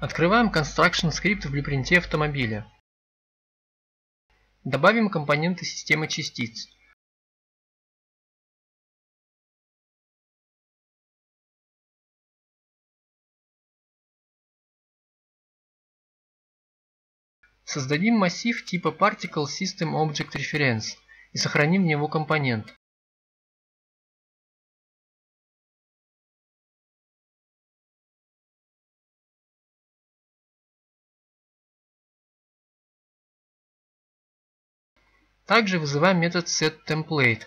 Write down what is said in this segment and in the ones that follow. Открываем Construction Script в блюпринте автомобиля. Добавим компоненты системы частиц. Создадим массив типа Particle System Object Reference и сохраним в него компонент. Также вызываем метод setTemplate.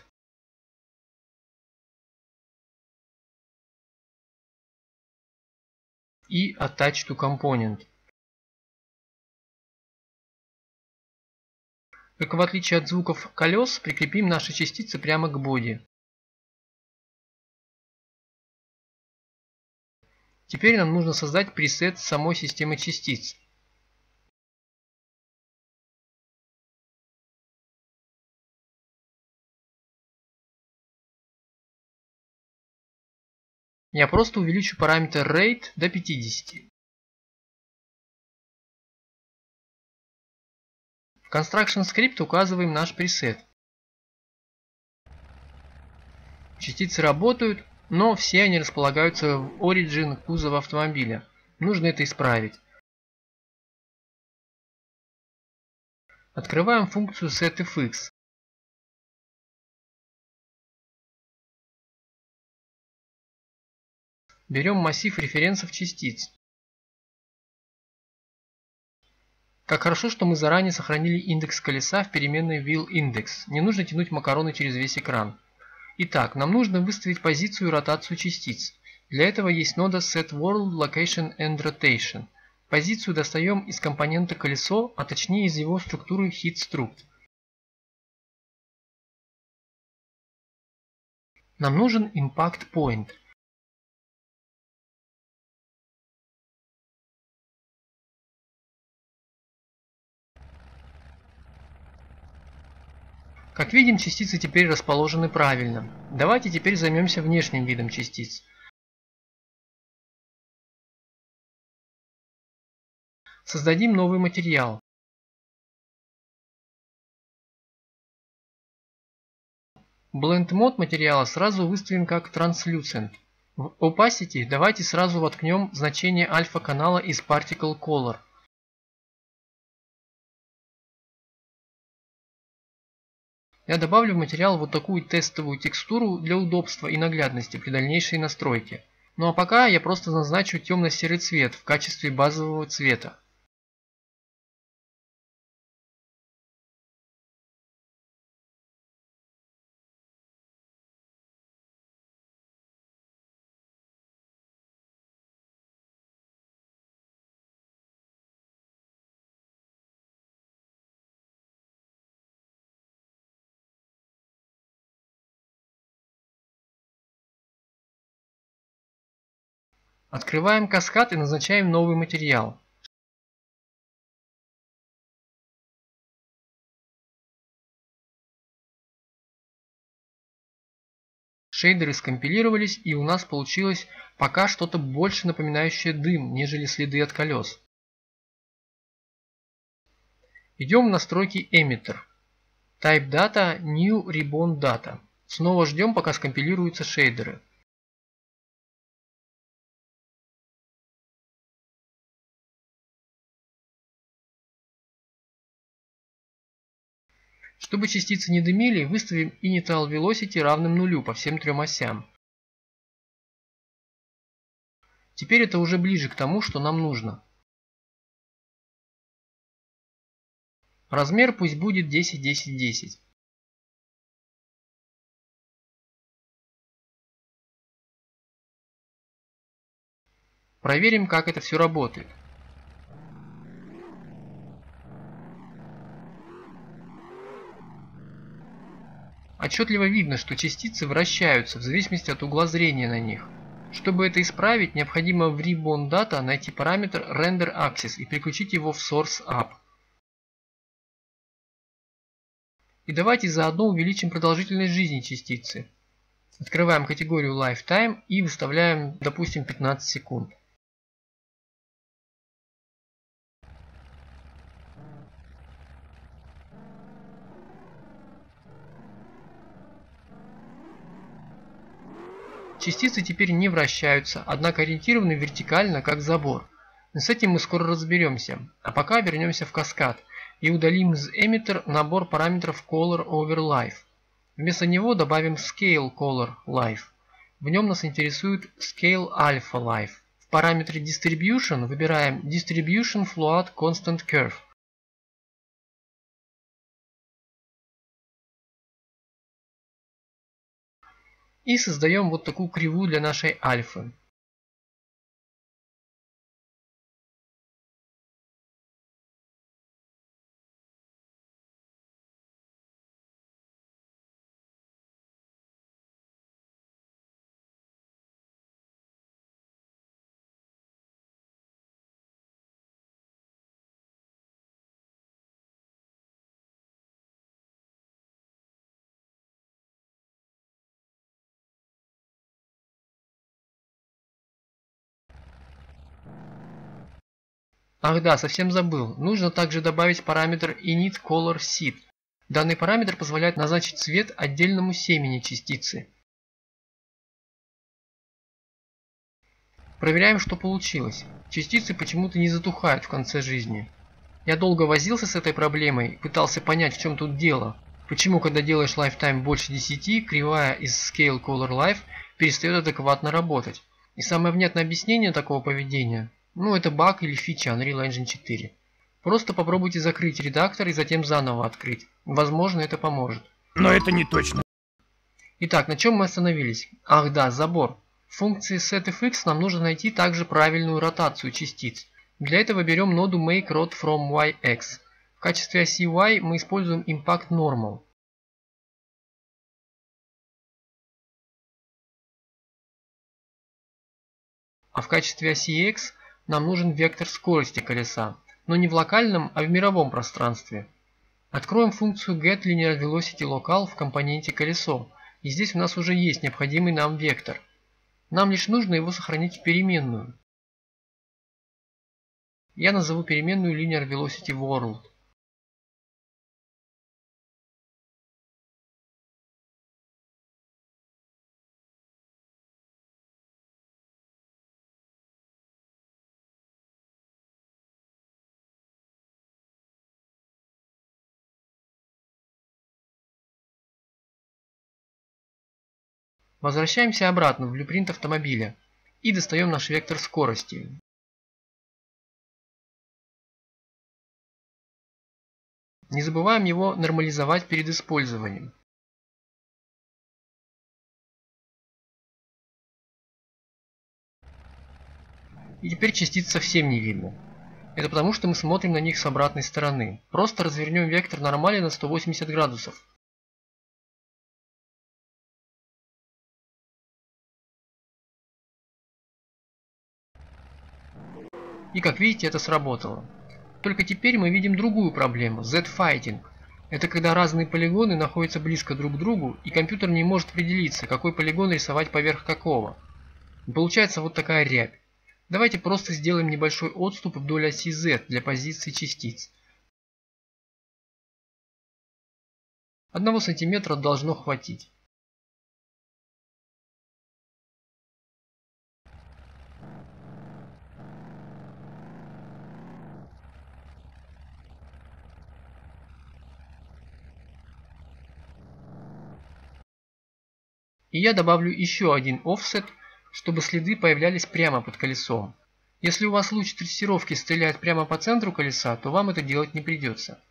И attachToComponent. Только в отличие от звуков колес, прикрепим наши частицы прямо к боди. Теперь нам нужно создать пресет самой системы частиц. Я просто увеличу параметр rate до 50. В Construction Script указываем наш пресет. Частицы работают, но все они располагаются в origin кузова автомобиля. Нужно это исправить. Открываем функцию setFX. Берем массив референсов частиц. Как хорошо, что мы заранее сохранили индекс колеса в переменной WheelIndex. Не нужно тянуть макароны через весь экран. Итак, нам нужно выставить позицию и ротацию частиц. Для этого есть нода Set World Location and Rotation. Позицию достаем из компонента колесо, а точнее из его структуры Hit Struct. Нам нужен Impact Point. Как видим, частицы теперь расположены правильно. Давайте теперь займемся внешним видом частиц. Создадим новый материал. Blend Mode материала сразу выставим как Translucent. В Opacity давайте сразу воткнем значение альфа-канала из Particle Color. Я добавлю в материал вот такую тестовую текстуру для удобства и наглядности при дальнейшей настройке. Ну а пока я просто назначу темно-серый цвет в качестве базового цвета. Открываем каскад и назначаем новый материал. Шейдеры скомпилировались, и у нас получилось пока что-то больше напоминающее дым, нежели следы от колес. Идем в настройки Emitter. Type Data, New Ribbon Data. Снова ждем, пока скомпилируются шейдеры. Чтобы частицы не дымили, выставим Initial Velocity равным 0 по всем трем осям. Теперь это уже ближе к тому, что нам нужно. Размер пусть будет 10, 10, 10. Проверим, как это все работает. Отчетливо видно, что частицы вращаются в зависимости от угла зрения на них. Чтобы это исправить, необходимо в Ribbon Data найти параметр RenderAccess и переключить его в SourceApp. И давайте заодно увеличим продолжительность жизни частицы. Открываем категорию Lifetime и выставляем, допустим, 15 секунд. Частицы теперь не вращаются, однако ориентированы вертикально, как забор. Но с этим мы скоро разберемся. А пока вернемся в каскад и удалим из Emitter набор параметров Color over Life. Вместо него добавим Scale Color Life. В нем нас интересует Scale Alpha Life. В параметре Distribution выбираем Distribution Float Constant Curve. И создаем вот такую кривую для нашей альфы. Ах да, совсем забыл. Нужно также добавить параметр initColorSeed. Данный параметр позволяет назначить цвет отдельному семени частицы. Проверяем, что получилось. Частицы почему-то не затухают в конце жизни. Я долго возился с этой проблемой, пытался понять, в чем тут дело. Почему, когда делаешь Lifetime больше 10, кривая из ScaleColorLife перестает адекватно работать. И самое внятное объяснение такого поведения... Ну, это баг или фича Unreal Engine 4. Просто попробуйте закрыть редактор и затем заново открыть. Возможно, это поможет. Но это не точно. Итак, на чем мы остановились? Ах да, забор. В функции setFX нам нужно найти также правильную ротацию частиц. Для этого берем ноду MakeRot from yx. В качестве оси Y мы используем ImpactNormal. А в качестве оси X... нам нужен вектор скорости колеса, но не в локальном, а в мировом пространстве. Откроем функцию getLinearVelocityLocal в компоненте колесо, и здесь у нас уже есть необходимый нам вектор. Нам лишь нужно его сохранить в переменную. Я назову переменную linearVelocityWorld. Возвращаемся обратно в Blueprint автомобиля и достаем наш вектор скорости. Не забываем его нормализовать перед использованием. И теперь частиц совсем не видно. Это потому, что мы смотрим на них с обратной стороны. Просто развернем вектор нормали на 180 градусов. И как видите, это сработало. Только теперь мы видим другую проблему – Z-Fighting. Это когда разные полигоны находятся близко друг к другу, и компьютер не может определиться, какой полигон рисовать поверх какого. Получается вот такая рябь. Давайте просто сделаем небольшой отступ вдоль оси Z для позиции частиц. 1 сантиметра должно хватить. И я добавлю еще один офсет, чтобы следы появлялись прямо под колесом. Если у вас луч трассировки стреляет прямо по центру колеса, то вам это делать не придется.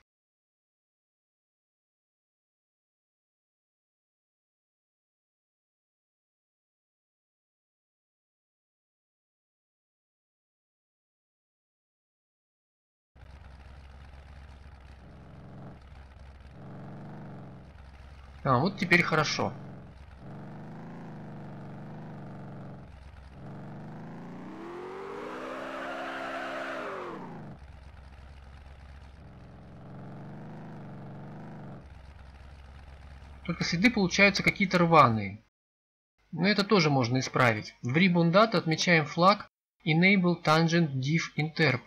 А вот теперь хорошо. Только следы получаются какие-то рваные. Но это тоже можно исправить. В Ribbon Data отмечаем флаг EnableTangentDiffInterp.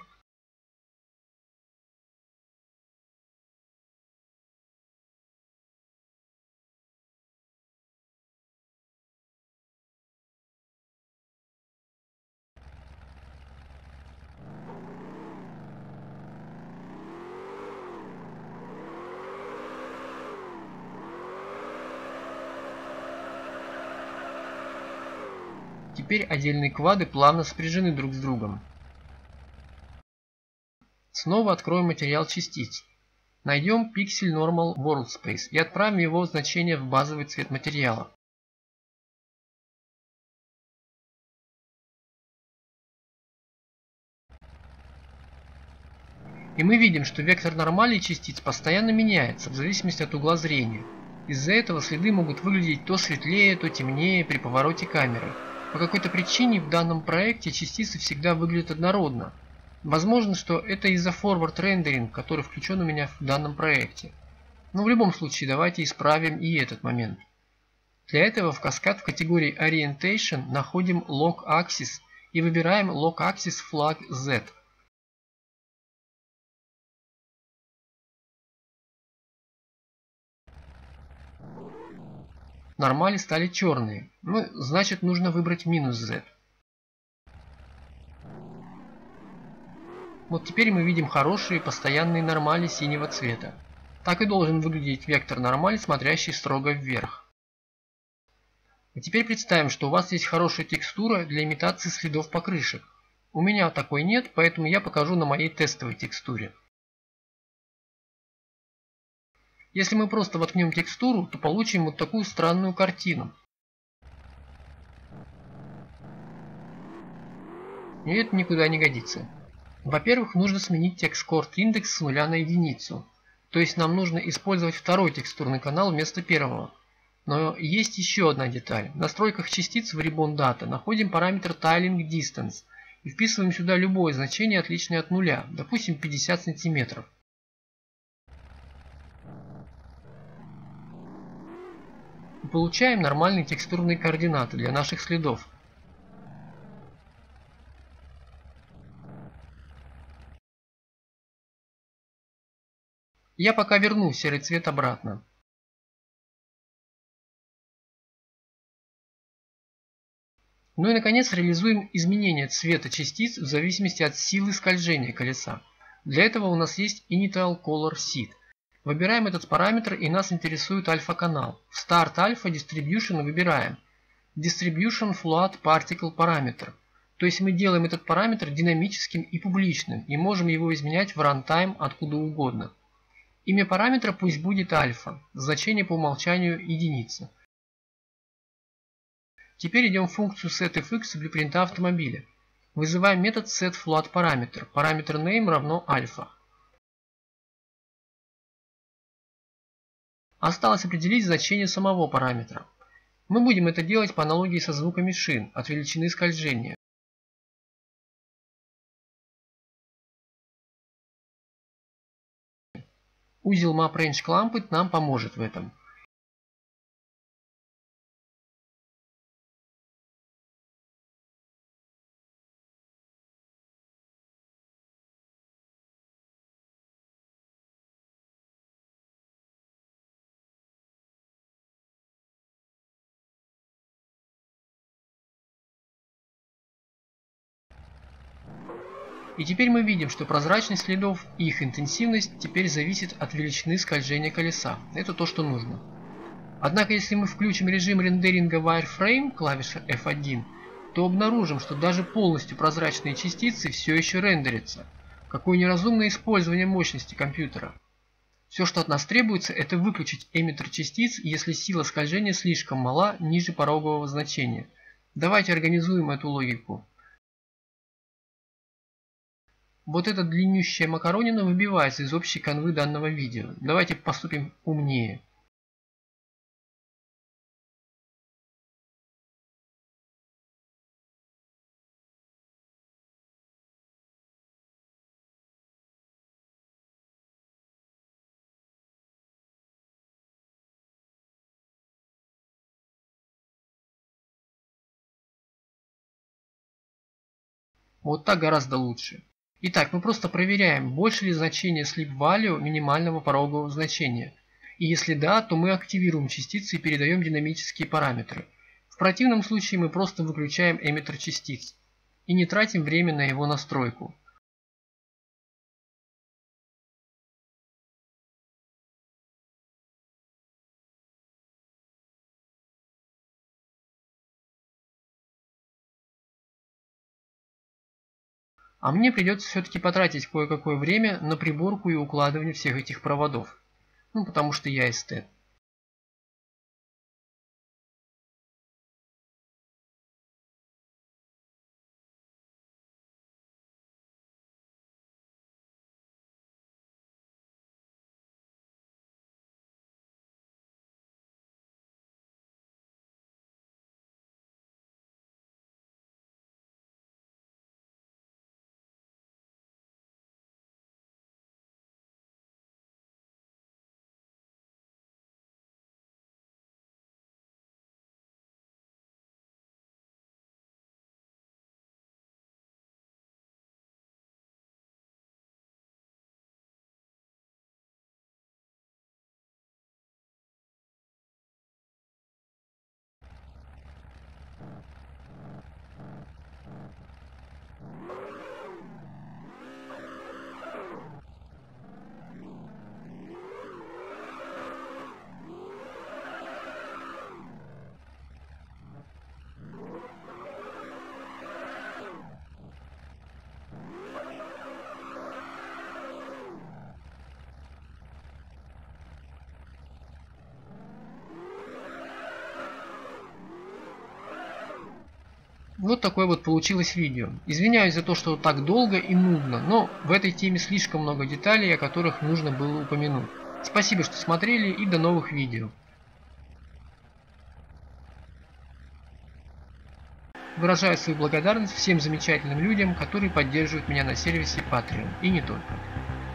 Теперь отдельные квады плавно спряжены друг с другом. Снова откроем материал частиц. Найдем Pixel Normal World Space и отправим его значение в базовый цвет материала. И мы видим, что вектор нормали частиц постоянно меняется в зависимости от угла зрения. Из-за этого следы могут выглядеть то светлее, то темнее при повороте камеры. По какой-то причине в данном проекте частицы всегда выглядят однородно. Возможно, что это из-за forward rendering, который включен у меня в данном проекте. Но в любом случае давайте исправим и этот момент. Для этого в каскад в категории Orientation находим Lock Axis и выбираем Lock Axis Flag Z. Нормали стали черные. Ну, значит, нужно выбрать минус Z. Вот теперь мы видим хорошие постоянные нормали синего цвета. Так и должен выглядеть вектор нормали, смотрящий строго вверх. А теперь представим, что у вас есть хорошая текстура для имитации следов покрышек. У меня такой нет, поэтому я покажу на моей тестовой текстуре. Если мы просто воткнем текстуру, то получим вот такую странную картину. И это никуда не годится. Во-первых, нужно сменить текст Chord Index с 0 на 1. То есть нам нужно использовать второй текстурный канал вместо первого. Но есть еще одна деталь. В настройках частиц в Ribbon Data находим параметр Tiling Distance и вписываем сюда любое значение, отличное от 0, допустим 50 см. Получаем нормальные текстурные координаты для наших следов. Я пока верну серый цвет обратно. Ну и наконец реализуем изменение цвета частиц в зависимости от силы скольжения колеса. Для этого у нас есть Initial Color Seed. Выбираем этот параметр, и нас интересует альфа-канал. В Start Alpha Distribution выбираем Distribution Float Particle параметр. То есть мы делаем этот параметр динамическим и публичным, и можем его изменять в Runtime откуда угодно. Имя параметра пусть будет альфа, значение по умолчанию единица. Теперь идем в функцию setFX Blueprint автомобиля. Вызываем метод setFloat параметр. Параметр name равно альфа. Осталось определить значение самого параметра. Мы будем это делать по аналогии со звуками шин от величины скольжения. Узел Map Range Clamped нам поможет в этом. И теперь мы видим, что прозрачность следов и их интенсивность теперь зависит от величины скольжения колеса. Это то, что нужно. Однако, если мы включим режим рендеринга Wireframe, клавиша F1, то обнаружим, что даже полностью прозрачные частицы все еще рендерятся. Какое неразумное использование мощности компьютера. Все, что от нас требуется, это выключить эмиттер частиц, если сила скольжения слишком мала, ниже порогового значения. Давайте организуем эту логику. Вот эта длиннющая макаронина выбивается из общей канвы данного видео. Давайте поступим умнее. Вот так гораздо лучше. Итак, мы просто проверяем, больше ли значение Sleep Value минимального порогового значения. И если да, то мы активируем частицы и передаем динамические параметры. В противном случае мы просто выключаем эмиттер частиц и не тратим время на его настройку. А мне придется все-таки потратить кое-какое время на приборку и укладывание всех этих проводов. Ну, потому что я эстет. Вот такое вот получилось видео. Извиняюсь за то, что так долго и нудно, но в этой теме слишком много деталей, о которых нужно было упомянуть. Спасибо, что смотрели, и до новых видео. Выражаю свою благодарность всем замечательным людям, которые поддерживают меня на сервисе Patreon, и не только.